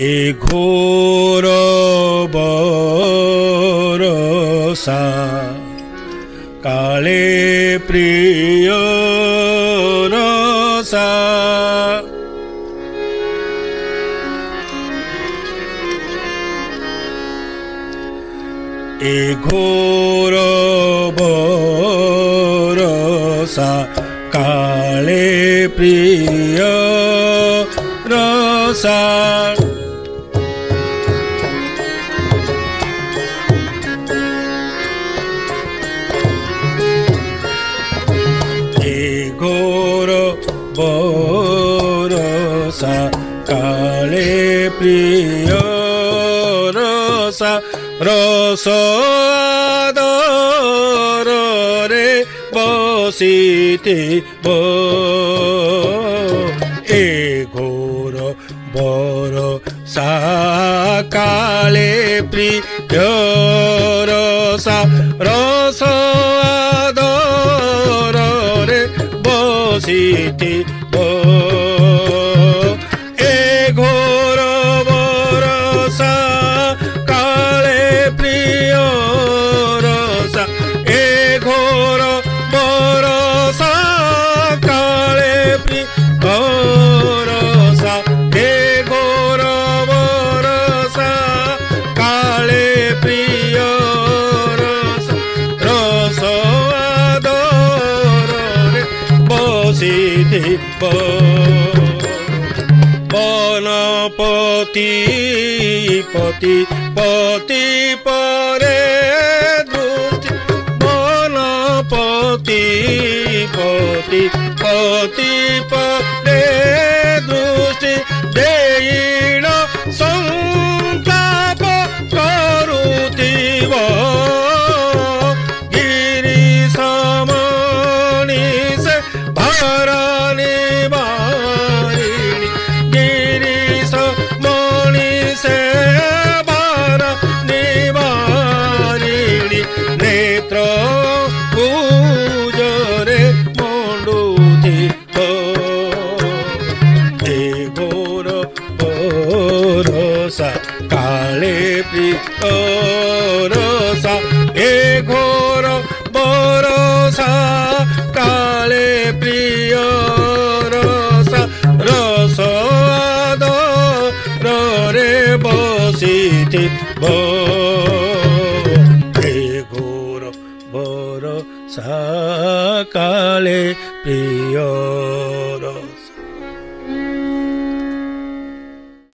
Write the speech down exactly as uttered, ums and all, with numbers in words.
ए घोर बरसा काले प्रिय रसा ए घोर बरसा काले प्रिय रसा काले प्रिय रसा रस आदर रे बसिते ए घोर बरसा काले प्रिय रसा रस आदर रे बसिते पति पति पति परे दूति बनपति पति पति परे दूति देण संताप करुति गिरी समानी से भरानी रसा ए घोर बरसा काले प्रिय रसा रस आदर रे बसिते ए घोर बरसा काले प्रिय।